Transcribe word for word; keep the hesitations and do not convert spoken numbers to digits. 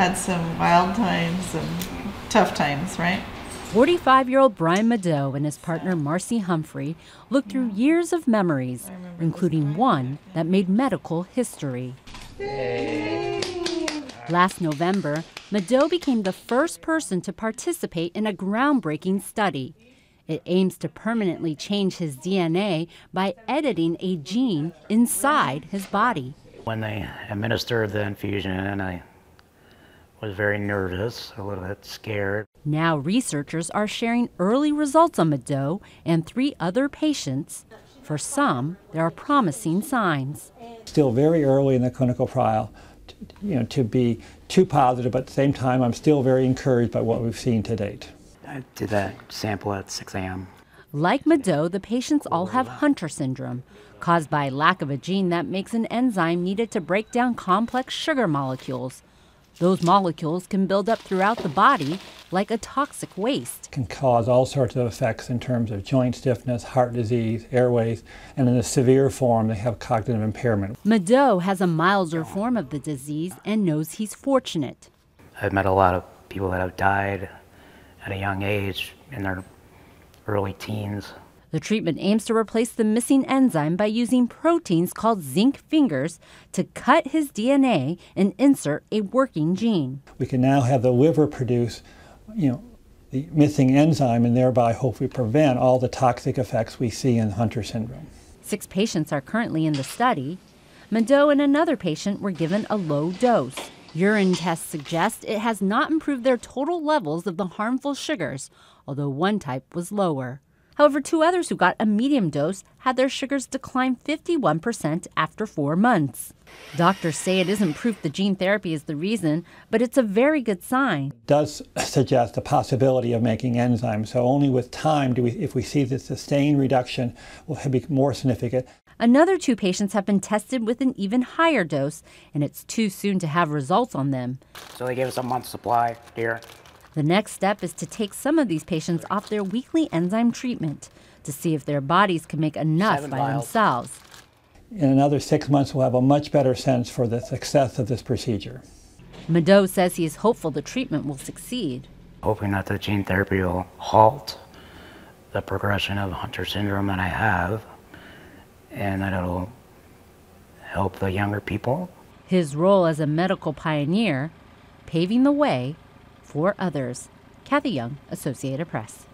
had some wild times, some tough times, right? forty-five-year-old Brian Madeux and his partner Marcy Humphrey looked through years of memories, including one that made medical history. Yay. Last November, Madeux became the first person to participate in a groundbreaking study. It aims to permanently change his D N A by editing a gene inside his body. When they administered the infusion, I was very nervous, a little bit scared. Now researchers are sharing early results on Madeux and three other patients. For some, there are promising signs. Still very early in the clinical trial, you know, to be too positive, but at the same time, I'm still very encouraged by what we've seen to date. I did that sample at six A M Like Madeux, the patients all have Hunter syndrome, caused by lack of a gene that makes an enzyme needed to break down complex sugar molecules. Those molecules can build up throughout the body like a toxic waste. It can cause all sorts of effects in terms of joint stiffness, heart disease, airways, and in a severe form, they have cognitive impairment. Madeux has a milder form of the disease and knows he's fortunate. I've met a lot of people that have died at a young age, in their early teens. The treatment aims to replace the missing enzyme by using proteins called zinc fingers to cut his D N A and insert a working gene. We can now have the liver produce, you know, the missing enzyme and thereby hopefully prevent all the toxic effects we see in Hunter syndrome. Six patients are currently in the study. Madeux and another patient were given a low dose. Urine tests suggest it has not improved their total levels of the harmful sugars, although one type was lower. However, two others who got a medium dose had their sugars decline fifty-one percent after four months. Doctors say it isn't proof the gene therapy is the reason, but it's a very good sign. It does suggest the possibility of making enzymes, so only with time, do we, if we see the sustained reduction, will be more significant. Another two patients have been tested with an even higher dose, and it's too soon to have results on them. So they gave us a month's supply here. The next step is to take some of these patients off their weekly enzyme treatment to see if their bodies can make enough Seven by miles. themselves. In another six months, we'll have a much better sense for the success of this procedure. Madeux says he is hopeful the treatment will succeed. Hoping that the gene therapy will halt the progression of Hunter syndrome that I have, and that it'll help the younger people. His role as a medical pioneer, paving the way for others. Kathy Young, Associated Press.